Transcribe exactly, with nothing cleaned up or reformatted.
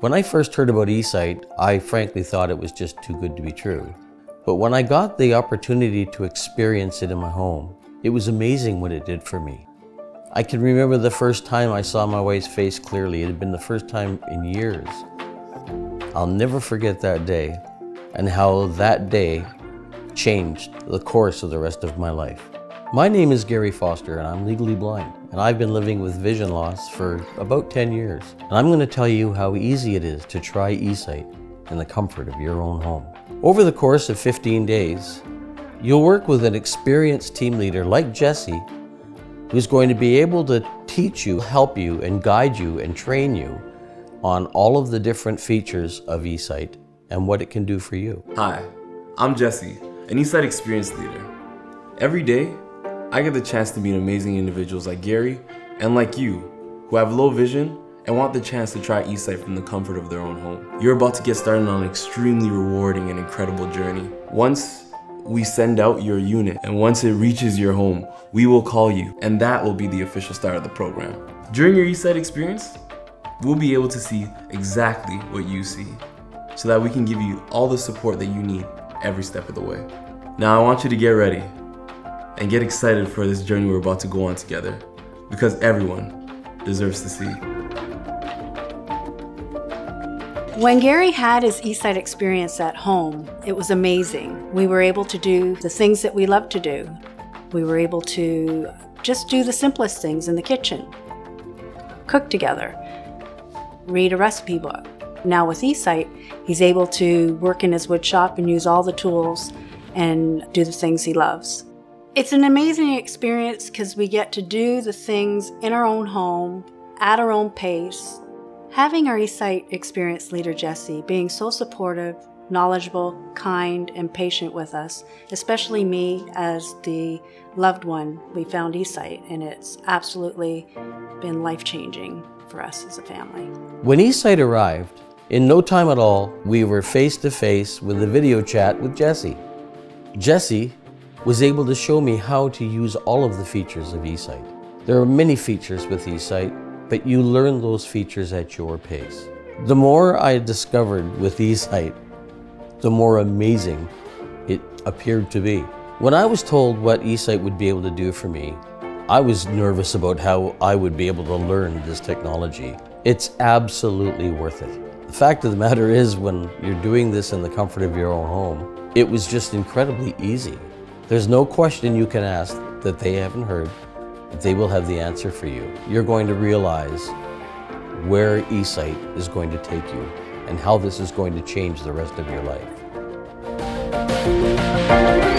When I first heard about eSight, I frankly thought it was just too good to be true. But when I got the opportunity to experience it in my home, it was amazing what it did for me. I can remember the first time I saw my wife's face clearly. It had been the first time in years. I'll never forget that day and how that day changed the course of the rest of my life. My name is Gary Foster and I'm legally blind, and I've been living with vision loss for about ten years. And I'm going to tell you how easy it is to try eSight in the comfort of your own home. Over the course of fifteen days, you'll work with an experienced team leader like Jesse, who's going to be able to teach you, help you, and guide you and train you on all of the different features of eSight and what it can do for you. Hi, I'm Jesse, an eSight experienced leader. Every day, I get the chance to meet amazing individuals like Gary and like you, who have low vision and want the chance to try eSight from the comfort of their own home. You're about to get started on an extremely rewarding and incredible journey. Once we send out your unit, and once it reaches your home, we will call you, and that will be the official start of the program. During your eSight experience, we'll be able to see exactly what you see, so that we can give you all the support that you need every step of the way. Now I want you to get ready and get excited for this journey we're about to go on together, because everyone deserves to see. When Gary had his eSight experience at home, it was amazing. We were able to do the things that we love to do. We were able to just do the simplest things in the kitchen, cook together, read a recipe book. Now with eSight, he's able to work in his wood shop and use all the tools and do the things he loves. It's an amazing experience because we get to do the things in our own home, at our own pace. Having our eSight experienced leader, Jesse, being so supportive, knowledgeable, kind, and patient with us, especially me as the loved one, we found eSight, and it's absolutely been life-changing for us as a family. When eSight arrived, in no time at all, we were face-to-face with a video chat with Jesse. Jesse was able to show me how to use all of the features of eSight. There are many features with eSight, but you learn those features at your pace. The more I discovered with eSight, the more amazing it appeared to be. When I was told what eSight would be able to do for me, I was nervous about how I would be able to learn this technology. It's absolutely worth it. The fact of the matter is, when you're doing this in the comfort of your own home, it was just incredibly easy. There's no question you can ask that they haven't heard. They will have the answer for you. You're going to realize where eSight is going to take you and how this is going to change the rest of your life.